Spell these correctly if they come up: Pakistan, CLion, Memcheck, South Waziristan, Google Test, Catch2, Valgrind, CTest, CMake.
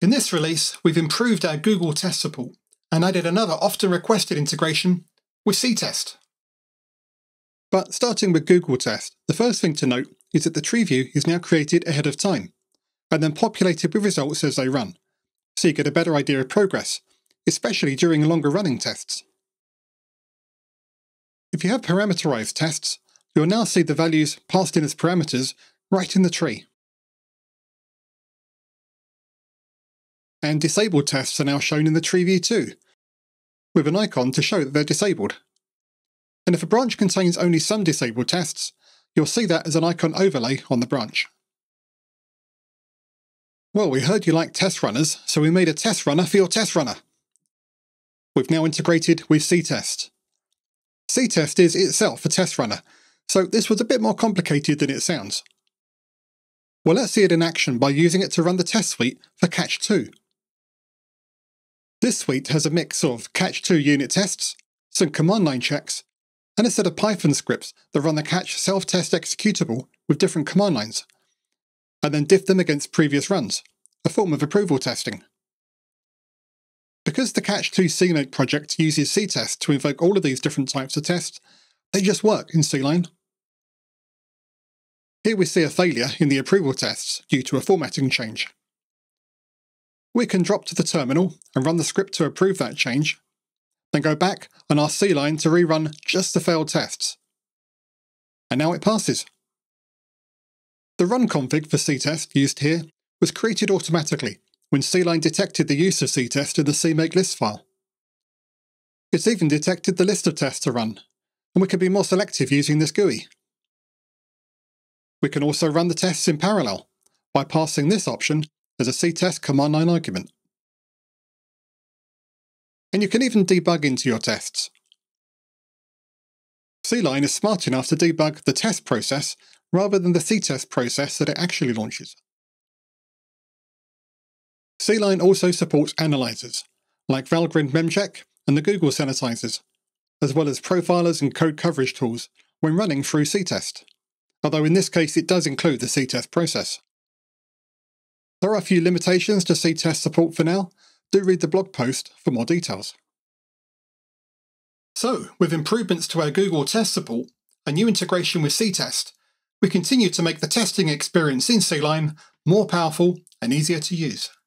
In this release, we've improved our Google Test support and added another often requested integration with CTest. But starting with Google Test, the first thing to note is that the tree view is now created ahead of time and then populated with results as they run, so you get a better idea of progress, especially during longer running tests. If you have parameterized tests, you'll now see the values passed in as parameters right in the tree. And disabled tests are now shown in the tree view too, with an icon to show that they're disabled. And if a branch contains only some disabled tests, you'll see that as an icon overlay on the branch. Well, we heard you like test runners, so we made a test runner for your test runner. We've now integrated with CTest. CTest is itself a test runner, so this was a bit more complicated than it sounds. Well, let's see it in action by using it to run the test suite for Catch2. This suite has a mix of Catch2 unit tests, some command line checks, and a set of Python scripts that run the Catch self-test executable with different command lines, and then diff them against previous runs, a form of approval testing. Because the Catch2 CMake project uses CTest to invoke all of these different types of tests, they just work in CLion. Here we see a failure in the approval tests due to a formatting change. We can drop to the terminal and run the script to approve that change, then go back and ask CLion to rerun just the failed tests. And now it passes. The run config for CTest used here was created automatically when CLion detected the use of CTest in the CMake list file. It's even detected the list of tests to run, and we can be more selective using this GUI. We can also run the tests in parallel by passing this option as a CTest command line argument. And you can even debug into your tests. CLion is smart enough to debug the test process rather than the CTest process that it actually launches. CLion also supports analyzers, like Valgrind Memcheck and the Google sanitizers, as well as profilers and code coverage tools when running through CTest, although in this case it does include the CTest process. There are a few limitations to CTest support for now. Do read the blog post for more details. So, with improvements to our Google Test support and new integration with CTest, we continue to make the testing experience in CLion more powerful and easier to use.